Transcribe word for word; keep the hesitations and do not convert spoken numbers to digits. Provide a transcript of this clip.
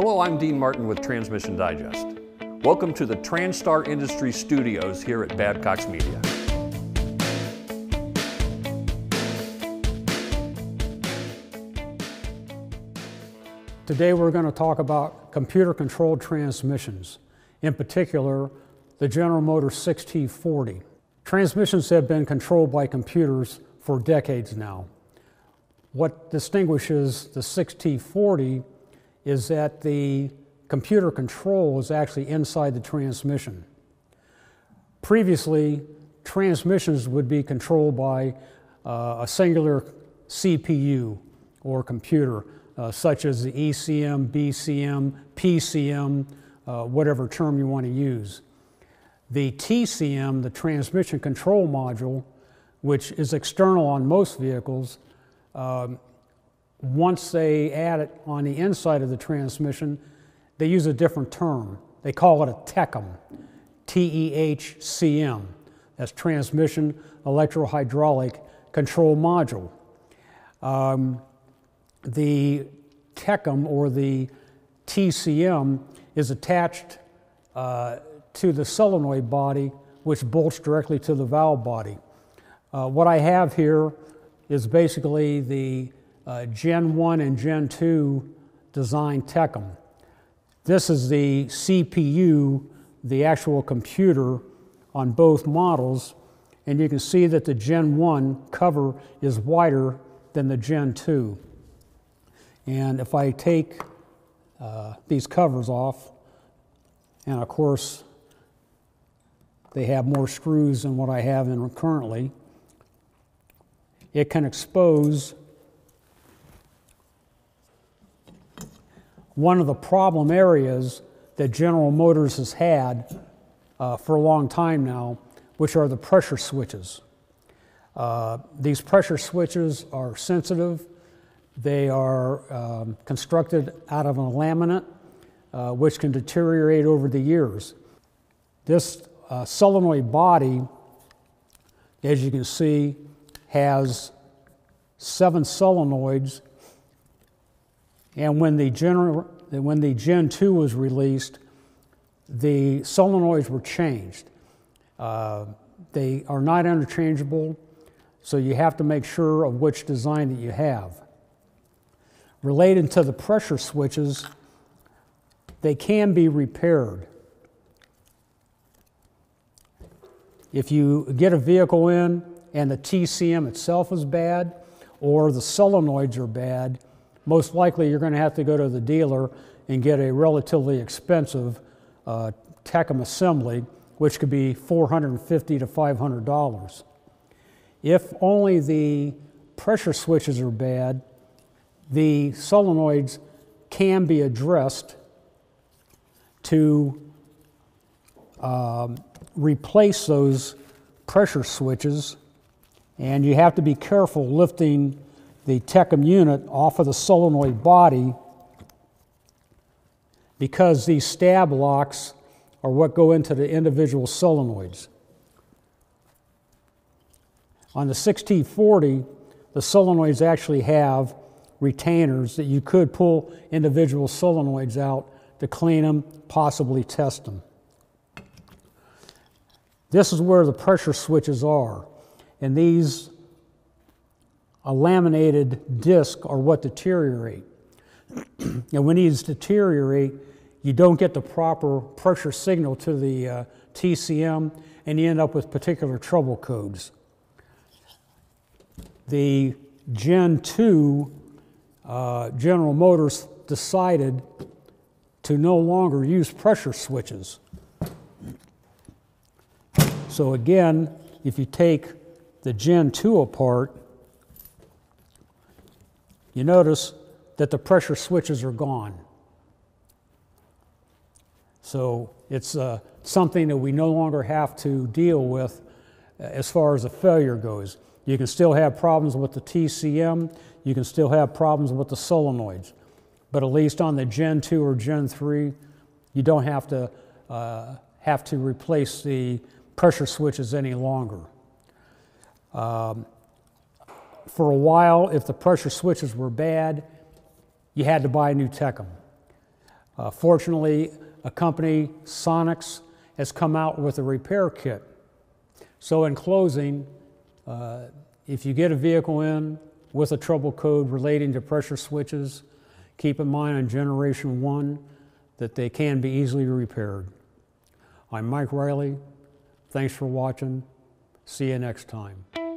Hello, I'm Dean Martin with Transmission Digest. Welcome to the TransStar Industry Studios here at Babcox Media. Today we're going to talk about computer-controlled transmissions, in particular the General Motors six T forty. Transmissions have been controlled by computers for decades now. What distinguishes the six T forty is that the computer control is actually inside the transmission. Previously, transmissions would be controlled by uh, a singular C P U or computer, uh, such as the E C M, B C M, P C M, uh, whatever term you want to use. The T C M, the transmission control module, which is external on most vehicles, um, once they add it on the inside of the transmission, they use a different term. They call it a T E H C M, T E H C M. That's Transmission Electrohydraulic Control Module. Um, the T E H C M, or the T C M, is attached uh, to the solenoid body, which bolts directly to the valve body. Uh, what I have here is basically the uh, Gen one and Gen two design T E H C M. This is the C P U, the actual computer on both models, and you can see that the Gen one cover is wider than the Gen two. And if I take uh, these covers off, and of course they have more screws than what I have in currently, it can expose. One of the problem areas that General Motors has had uh, for a long time now, which are the pressure switches. Uh, these pressure switches are sensitive. They are um, constructed out of a laminate, uh, which can deteriorate over the years. This uh, solenoid body, as you can see, has seven solenoids. And when the, general, when the Gen two was released, the solenoids were changed. Uh, they are not interchangeable, so you have to make sure of which design that you have. Related to the pressure switches, they can be repaired. If you get a vehicle in and the T C M itself is bad, or the solenoids are bad, most likely you're going to have to go to the dealer and get a relatively expensive uh, T E H C M assembly, which could be four hundred fifty to five hundred dollars. If only the pressure switches are bad, the solenoids can be addressed to um, replace those pressure switches, and you have to be careful lifting the T E H C M unit off of the solenoid body, because these stab locks are what go into the individual solenoids. On the six T forty, the solenoids actually have retainers that you could pull individual solenoids out to clean them, possibly test them. This is where the pressure switches are, and these a laminated disc are what deteriorate. And when these deteriorate, you don't get the proper pressure signal to the uh, T C M, and you end up with particular trouble codes. The Gen two, uh, General Motors decided to no longer use pressure switches. So again, if you take the Gen two apart, you notice that the pressure switches are gone. So it's uh, something that we no longer have to deal with as far as a failure goes. You can still have problems with the T C M, you can still have problems with the solenoids, but at least on the Gen two or Gen three, you don't have to, uh, have to replace the pressure switches any longer. Um, For a while, if the pressure switches were bad, you had to buy a new T E H C M. Uh, fortunately, a company, Sonics, has come out with a repair kit. So in closing, uh, if you get a vehicle in with a trouble code relating to pressure switches, keep in mind on generation one that they can be easily repaired. I'm Mike Riley. Thanks for watching. See you next time.